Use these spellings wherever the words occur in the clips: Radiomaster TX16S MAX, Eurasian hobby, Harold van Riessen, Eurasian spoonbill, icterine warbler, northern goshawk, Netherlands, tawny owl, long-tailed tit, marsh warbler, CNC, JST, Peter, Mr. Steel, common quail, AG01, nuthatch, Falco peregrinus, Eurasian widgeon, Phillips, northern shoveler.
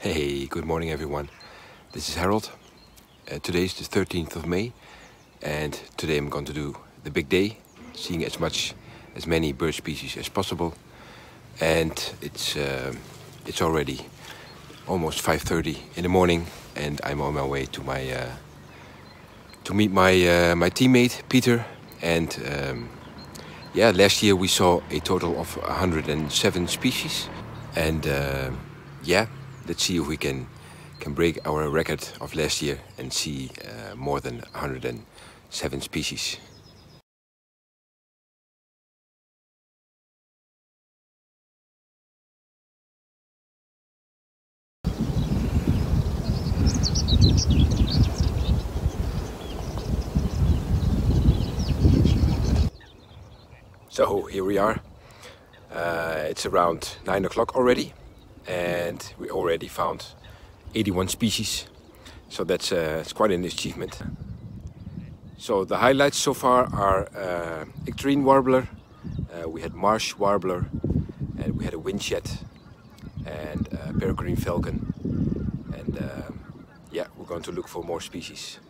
Hey, good morning everyone. This is Harold. Today is the 13th of May and today I'm going to do the big day, seeing as many bird species as possible. And it's already almost 5:30 in the morning and I'm on my way to my meet my teammate Peter. And yeah, last year we saw a total of 107 species, and yeah, let's see if we can break our record of last year and see more than 107 species. So here we are. It's around 9 o'clock already, and we already found 81 species, so that's it's quite an achievement. So the highlights so far are icterine warbler, we had marsh warbler, and we had a winchet and a peregrine falcon, and yeah, we're going to look for more species.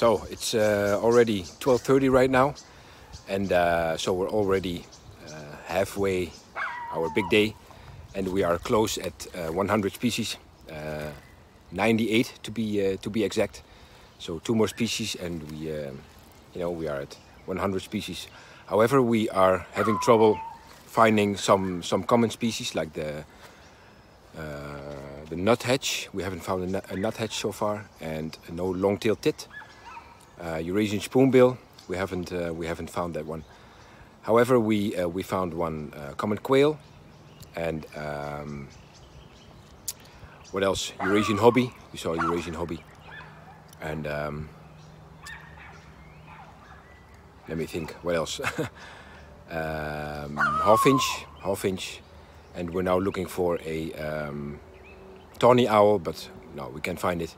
So it's already 12:30 right now, and so we're already halfway our big day, and we are close at 100 species, 98 to be exact. So 2 more species, and we, you know, we are at 100 species. However, we are having trouble finding some common species like the nuthatch. We haven't found a nuthatch so far, and no long-tailed tit. Eurasian spoonbill, we haven't found that one. However, we found one common quail, and what else? Eurasian hobby. We saw Eurasian hobby, and let me think. What else? half inch, and we're now looking for a tawny owl, but no, we can't find it,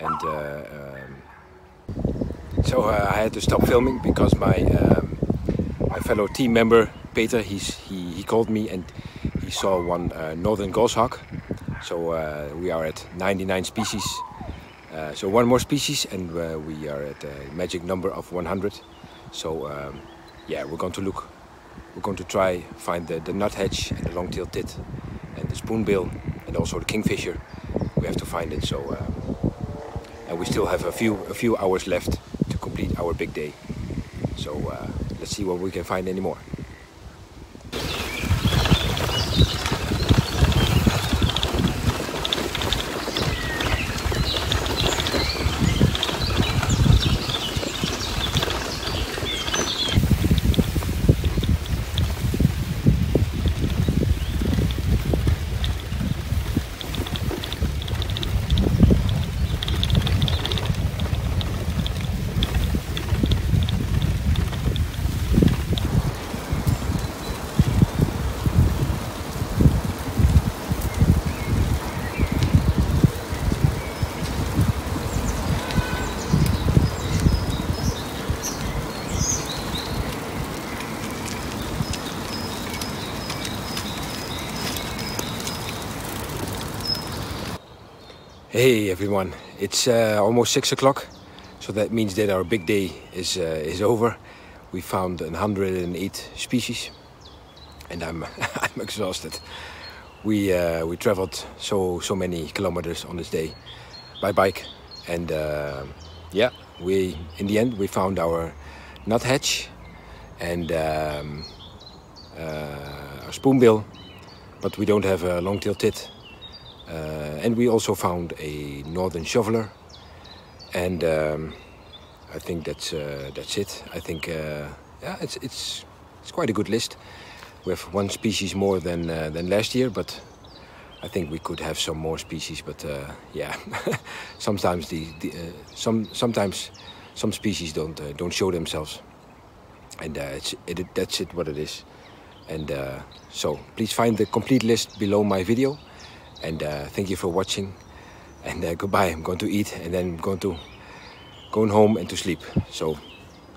and. So I had to stop filming because my fellow team member Peter, he called me and he saw one northern goshawk. So we are at 99 species. So one more species, and we are at a magic number of 100. So yeah, we're going to look. We're going to try find the nuthatch and the long-tailed tit and the spoonbill and also the kingfisher. We have to find it. So and we still have a few hours left to complete our big day. So let's see what we can find anymore. Hey everyone, it's almost 6 o'clock, so that means that our big day is over. We found 108 species, and I'm exhausted. We traveled so many kilometers on this day by bike, and yeah, in the end we found our nuthatch and our spoonbill, but we don't have a long-tailed tit. And we also found a northern shoveler, and I think that's it. I think yeah, it's quite a good list. We have 1 species more than last year, but I think we could have some more species. But yeah, sometimes some species don't show themselves, and that's it what it is. And so please find the complete list below my video. And thank you for watching. And goodbye. I'm going to eat and then I'm going to go home and to sleep. So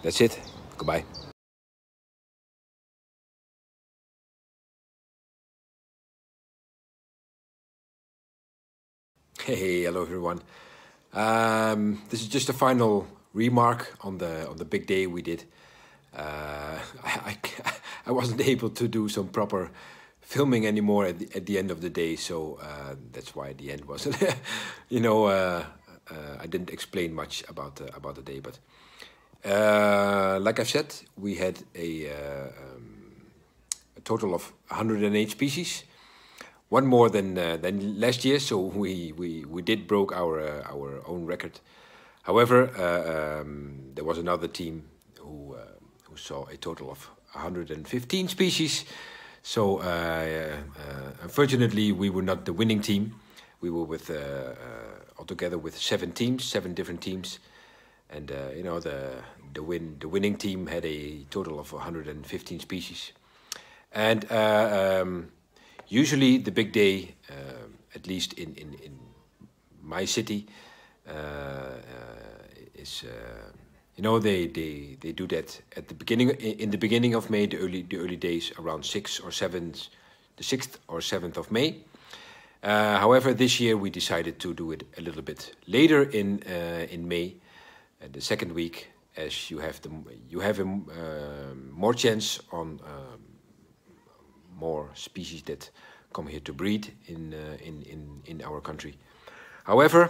that's it. Goodbye. Hey, hello everyone. This is just a final remark on the big day we did. I wasn't able to do some proper filming anymore at the end of the day, so that's why the end wasn't. You know, I didn't explain much about the day, but like I've said, we had a total of 108 species. One more than last year, so we did broke our own record. However, there was another team who saw a total of 115 species. So unfortunately, we were not the winning team. We were with altogether with seven different teams, and you know, the winning team had a total of 115 species, and. Usually the big day, at least in my city, is you know, they do that at the beginning, in the beginning of May, the early days around 6 or 7, the 6th or 7th of May. However, this year we decided to do it a little bit later in May, the second week, as you have more chance on. More species that come here to breed in our country. However,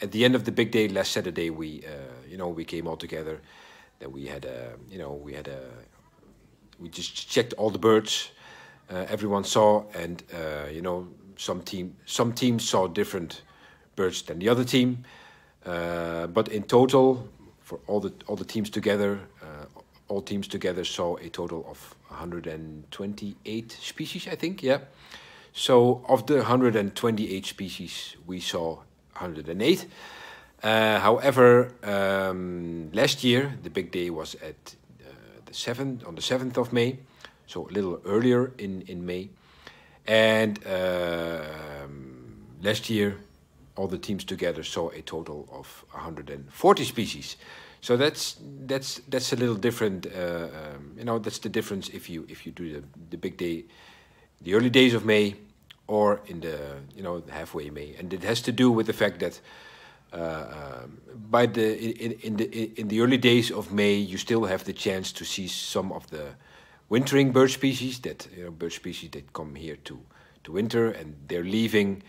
at the end of the big day last Saturday, we you know, we came all together. Then we had we just checked all the birds. Everyone saw, and you know, some teams saw different birds than the other team. But in total, for all the teams together. All teams together saw a total of 128 species, I think, yeah. So of the 128 species, we saw 108. However, last year, the big day was at on the 7th of May, so a little earlier in May. And last year, all the teams together saw a total of 140 species. So that's a little different, you know. That's the difference if you do the big day, the early days of May, or in the, you know, halfway May, and it has to do with the fact that in the early days of May you still have the chance to see some of the wintering bird species that come here to winter, and they're leaving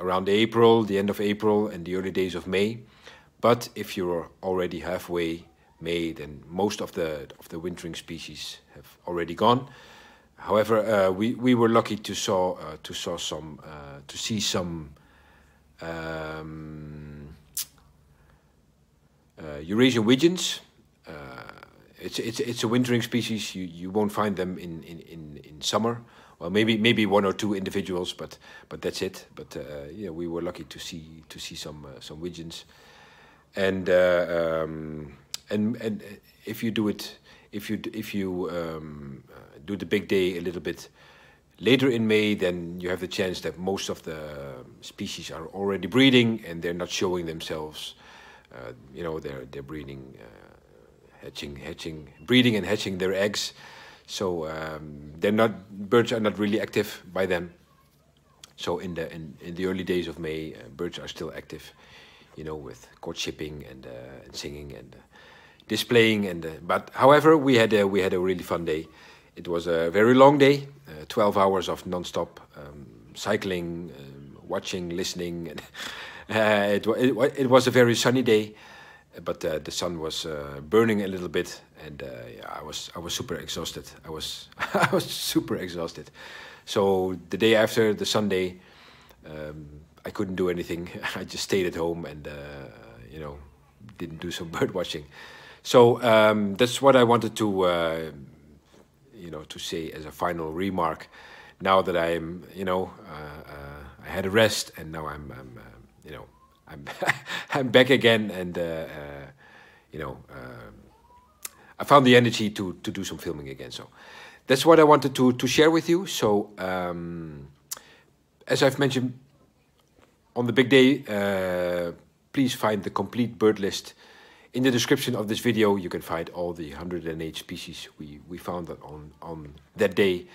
around April, the end of April, and the early days of May. But if you're already halfway May, then most of the wintering species have already gone. However, we were lucky to see some Eurasian widgeons. It's a wintering species. You won't find them in summer. Well, maybe one or two individuals, but that's it. But yeah, we were lucky to see some widgeons. And and if you do the big day a little bit later in May, then you have the chance that most of the species are already breeding and they're not showing themselves. You know, they're breeding, breeding and hatching their eggs. So birds are not really active by then. So in the early days of May, birds are still active. You know, with courtshipping and singing and displaying, and but however, we had a really fun day. It was a very long day, 12 hours of non-stop cycling, watching, listening, and it was a very sunny day, but the sun was burning a little bit, and yeah, I was super exhausted. I was super exhausted. So the day after, the Sunday. I couldn't do anything. I just stayed at home and, you know, didn't do some bird watching. So that's what I wanted to, you know, to say as a final remark. Now that I'm, you know, I had a rest, and now I'm you know, I'm I'm back again, and you know, I found the energy to do some filming again. So that's what I wanted to share with you. So as I've mentioned, on the big day, please find the complete bird list. In the description of this video, you can find all the 108 species we found on that day.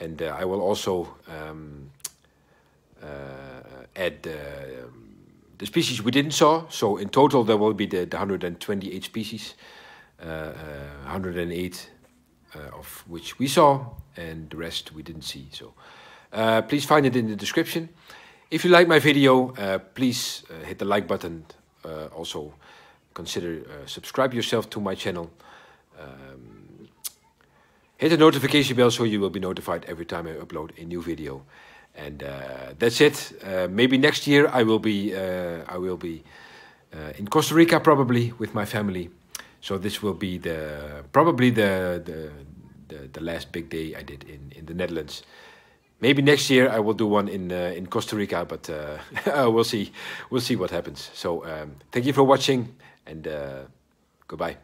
And I will also add the species we didn't saw. So in total, there will be the 128 species, 108 of which we saw, and the rest we didn't see. So please find it in the description. If you like my video, please hit the like button. Also, consider subscribe yourself to my channel. Hit the notification bell so you will be notified every time I upload a new video. And that's it. Maybe next year I will be in Costa Rica, probably with my family. So this will be probably the last big day I did in the Netherlands. Maybe next year I will do one in Costa Rica, but we'll see what happens. So thank you for watching, and goodbye.